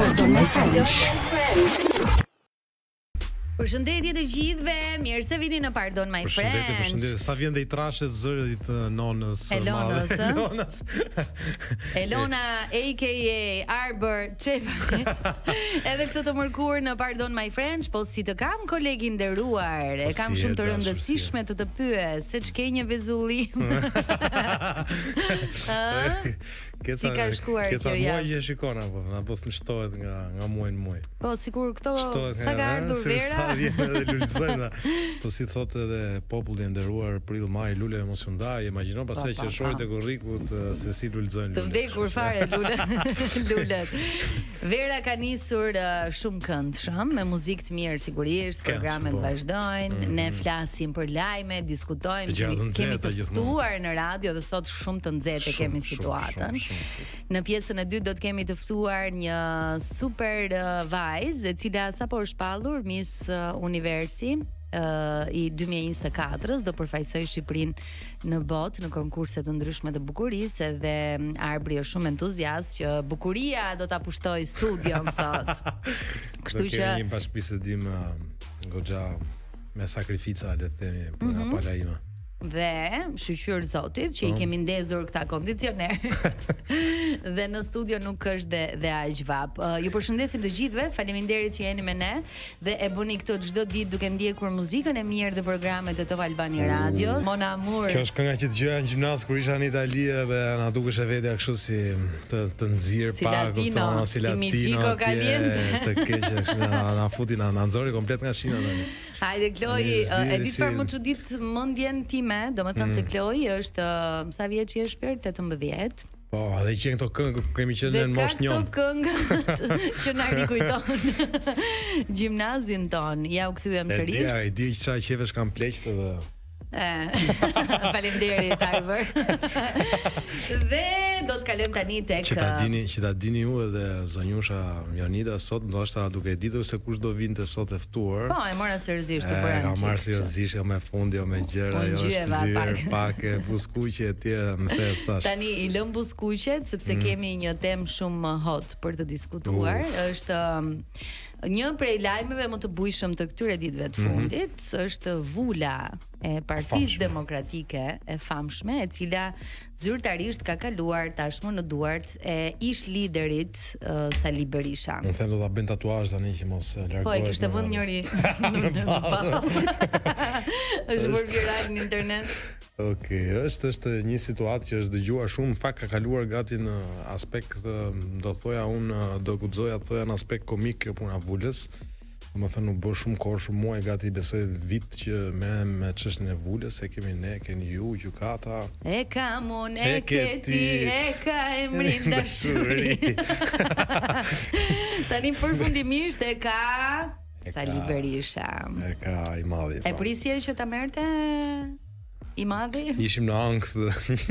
Pardon My French. Përshëndetje të gjithëve, mirë se vini në Pardon My French. Përshëndetje, sa vjen dhe i trashet zërit nonës. Elonës, Elonës. Elona, a.k.a. Arbër Çepani. Edhe këtë të mërkur në Pardon My French, po si të kam kolegin nderuar, e kam shumë të rëndësishme të pyes, se ç'ke një vezullim. Si ka shkuar kjo javë? Këta muaj e shikon apo shtohet nga muaj në muaj. Po sikur këto sa ka ardhur vera. Po si thotë edhe populli i nderuar, prill maj lule mos u ndaj, imagjino pastaj qershorit e korrikut se si lulzojnë. Të vdekur fare lulet. Vera ka nisur shumë këndshëm me muzikë të mirë sigurisht, programet vazhdojnë, ne flasim për lajme, diskutojmë, kemi të ftuar në radio dhe sot shumë të nxehtë kemi situatën. Në pjesën e dytë do të kemi të ftuar një super vajzë e cila sapo është shpallur Miss Universi i 2024-s, do përfaqësoj Shqipërinë në botë në konkurse të ndryshme të bukurisë dhe Arbri është shumë entuziast që bukuria do ta pushtojë studion sot. Kështu që kemi një bashkëbisedim goxha me sakrifica le të themi për apala ime. Dhe shqyqyr zotit që i kemi ndezur këta kondicioner dhe në studio nuk është dhe aq vap. Ju përshëndesim të gjithëve, faleminderit që jeni me ne dhe e bëni këtë çdo ditë duke ndjekur muzikën e mirë dhe programet e Top Albania Radio. Mona Amur. Kjo është kënga që dëgjoja në gjimnaz kur isha në Itali dhe na dukesh e vetja kështu si të nxirr pak kupton si latino. Si Michiko Caliente. Të keqja kështu na futi na nxori komplet nga shina tani. Hajde Kloi, e di për më çudit mendjen time. Do me thënë se Kloj është sa vjeç je shpirt, 18. Po, edhe i qenë këto këngë, kemi qenë në moshë njëmë. Dhe ka këto këngë që na rikujton gjimnazin ton, ja u këthyem sërish. E di që qa qevesh kam pleqët edhe... Faleminderit Arbër. Dhe do të kalojmë tani tek që ta dini ju edhe zonjusha Jonida sot ndoshta duke ditur se kush do vinte sot e ftuar. Po, e mora seriozisht të bëra. Ka marrë seriozisht me fundi me gjëra ajo është pak e buskuqe e tjera, më the thash. Tani i lëm buskuqet sepse kemi një temë shumë hot për të diskutuar. Është një prej lajmeve më të bujshëm të këtyre ditëve të fundit, është vula e Partisë Demokratike e famshme, e cila zyrtarisht ka kaluar tashmë në duart e ish liderit Sali Berisha. Në them do ta bën tatuazh tani që mos largohet. Po, e kishte vënë njëri. Është bërë viral në internet. Okej, është një situatë që është dëgjuar shumë, në fakt ka kaluar gati në aspekt do thoja unë do guxoja të thoja në aspekt komik kjo puna vulës. Domethënë u bë shumë kohë, shumë muaj gati besoj vit që me çështën e vulës e kemi ne, keni ju, gjykata. E kam unë, e ke ti, e ka emrin dashuri. Tani përfundimisht e ka Sali Berisha. E ka i madhi. E prisje që ta merrte i madhi? Ishim në ankth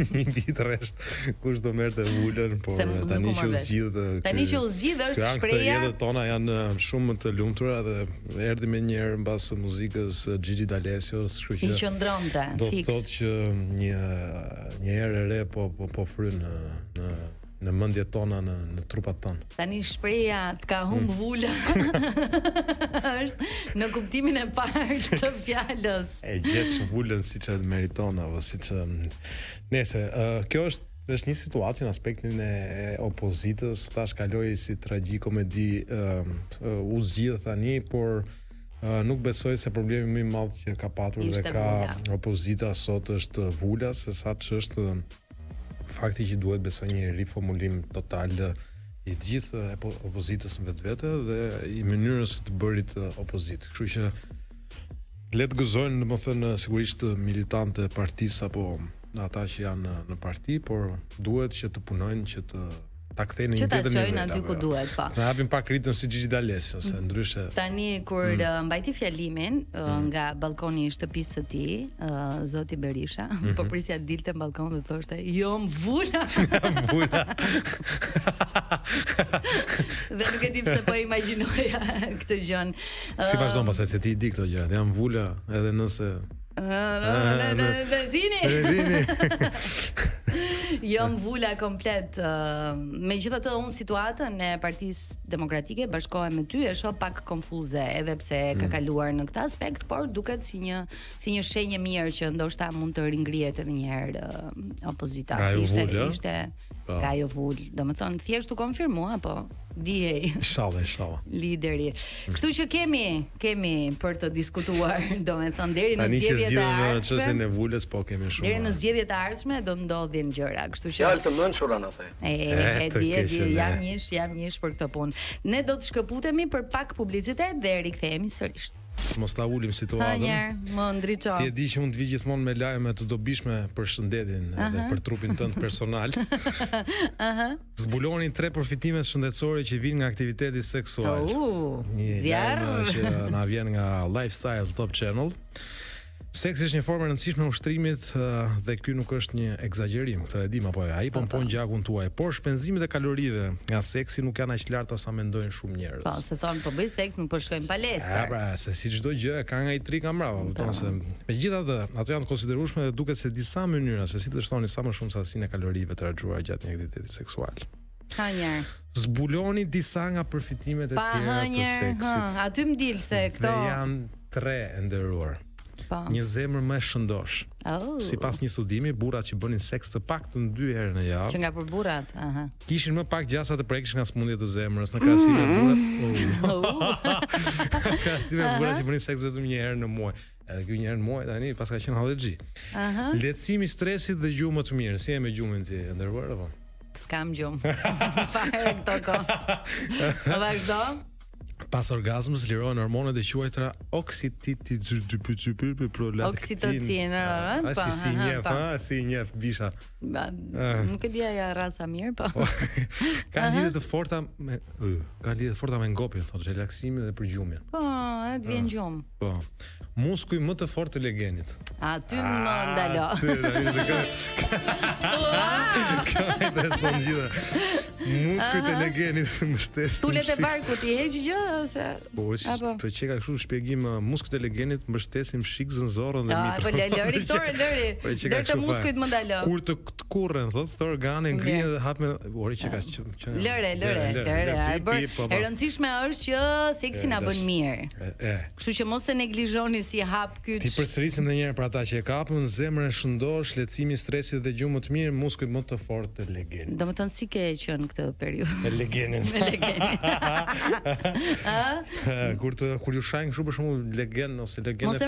një vit rresht kush do merrte vulën, por tani që u zgjidh. Tani që u zgjidh është shpreha. Këto tona janë shumë të lumtura dhe erdhi më një herë mbas muzikës Gigi D'Alessios, kështu që i qëndronte fiks. Do të thotë që një herë e re po fryn në mendjet tona, në trupat tona. Tani shpreha t'ka humb vula është në kuptimin e parë të fjalës. E gjetsh vulën siç e meriton apo siç nëse kjo është një situatë në aspektin e opozitës, thash kaloi si tragjikomedi, u zgjidh tani, por nuk besoj se problemi më i madh që ka patur dhe ka opozita sot është vula, se sa ç'është fakti që duhet besoj një riformulim total i gjithë opozitës në vetvete dhe i mënyrës të bërit opozitë. Kështu që le të gëzojnë, domethënë, sigurisht militante partisë apo ata që janë në parti, por duhet që të punojnë që të ta kthejnë një tjetër në vetë. Aty ku duhet, po. Na japin pak ritëm si Gigi D'Alessio, se ndryshe. Tani kur mbajti fjalimin nga balkoni i shtëpisë së tij, zoti Berisha, po prisja dilte në balkon dhe thoshte, "Jo, vula." Vula. Dhe nuk e di pse po imagjinoja këtë gjën. Si vazhdon pastaj se ti i di këto gjëra, jam vula edhe nëse Zini. Jo mvula komplet. Megjithatë unë situatën e Partisë Demokratike bashkohem me ty e shoh pak konfuze, edhe pse ka kaluar në këtë aspekt, por duket si një shenjë mirë që ndoshta mund të ringrihet edhe një herë opozita. Ishte ajo vul, domethënë thjesht u konfirmua, po dihej. Inshallah, inshallah. Lideri. Kështu që kemi për të diskutuar, domethënë deri në zgjedhjet e ardhshme. Në vulës po kemi shumë. Deri në zgjedhjet e ardhshme do ndodhin gjëra, kështu që fjalë të mençura na the. E di, jam njësh për këtë punë. Ne do të shkëputemi për pak publicitet dhe rikthehemi sërish. Mos ta ulim situatën. Më ndriço. Ti e di që unë të vi gjithmonë me lajme të dobishme për shëndetin dhe për trupin tënd personal. Zbuloni 3 përfitime shëndetësore që vijnë nga aktiviteti seksual. Zjarr që na vjen nga Lifestyle Top Channel. Seksi është një formë e rëndësishme e ushtrimit dhe ky nuk është një egzagjerim, këtë e dim apo ai pompon gjakun tuaj, por shpenzimet e kalorive nga seksi nuk janë aq larta sa mendojnë shumë njerëz. Po, se thonë po bëj seks, nuk po shkojmë palestër. Ja, pra, se si çdo gjë ka nga i tri kam brava, kupton se. Megjithatë, ato janë të konsiderueshme dhe duket se disa mënyra se si të shtoni sa më shumë sasinë e kalorive të harxuara gjatë një aktiviteti seksual. Zbuloni disa nga përfitimet e tjera të seksit. Aty më dil se këto janë 3 nderuar. Një zemër më shëndosh. Sipas një studimi, burrat që bënin seks të paktën 2 herë në javë, që nga për burrat, kishin më pak gjasa të prekësh nga smundjet e zemrës në krahasim me burrat. Krahasim me burrat që bënin seks vetëm një herë në muaj. Edhe ky një herë në muaj tani pas ka qenë hallexhi. Lehtësimi i stresit dhe gjumë të mirë. Si e me gjumën ti, ndërruar apo? S'kam gjumë. Fare këto kohë. Vazhdo. Pas orgazmës lirohen hormonet e quajtura oksitocinë. Si njef bisha. Nuk e dia ja rasa mirë, po. Ka lidhje të forta me ngopin, thotë, relaksimin dhe për gjumin. Po, e të vjen gjum. Po. Muskuj më të fortë të legenit. Aty më ndalo. Muskujt e legenit mbështesin. Tulet e barkut i heq gjë ose apo? Po çeka kështu shpjegim, muskujt e legenit mbështesin shikzën, zorën dhe mitrin. Po lëri. Deri te muskujt më ndalo. Kur të kurren, thotë, këto organe ngrihen dhe hap me orë çeka. Lëre. E rëndësishme është që seksi na bën mirë. Kështu që mos e neglizhoni si hap kyç. Ti përsërisim edhe një herë për ata që e kapën, zemrën e shëndosh, lehtësimi i stresit dhe gjumë të mirë, muskujt më të fortë të legenit. Domethënë si ke qenë këtë periudhë. Me legenin. Kur ju shajnë kështu për shembull legen ose legende femër, mos e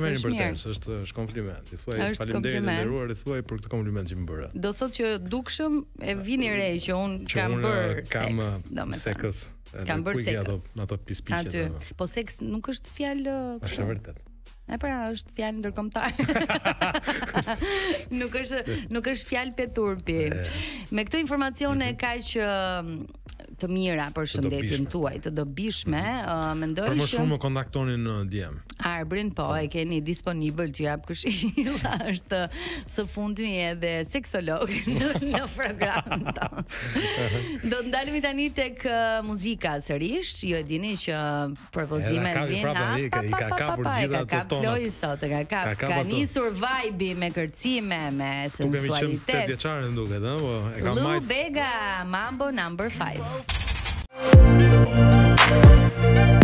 merrni për tërë, është kompliment. I thuaj faleminderit të nderuar, i thuaj për këtë kompliment që më bëra. Do thotë që dukshëm e vini re që un kam bër seks, domethënë. Kam bër seks. Ato pispiqe. Po seks nuk është fjalë kështu. Është vërtet. E pra, është fjalë ndërkombëtare. Nuk është fjalë peturpi. Me këto informacione kaq të mira për shëndetin tuaj, të dobishme, mendoj që për më shumë më kontaktoni në DM. Arbërin po e keni disponibël t'ju jap këshilla, është së fundmi edhe seksolog në program tonë. Do të ndalemi tani tek muzika sërish, ju e dini që propozimet vijnë ka Floj sot, ka nisur vibe me kërcime, me sensualitet. Lou Bega, Mambo No. 5.